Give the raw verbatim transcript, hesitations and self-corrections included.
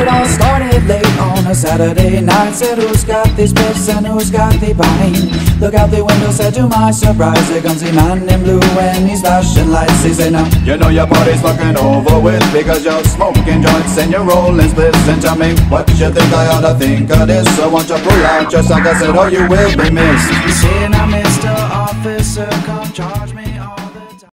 it all started late on a Saturday night. Said, who's got these pips and who's got the pine? Look out the window, said to my surprise, there comes a man in blue and he's flashing lights. He said, now, you know your party's fucking over with, because you're smoking joints and you're rolling splits. And tell me what you think I ought to think of this. So won't you pull out your sucker, said, or you will be missed. He said, now, Mister Officer, come charge.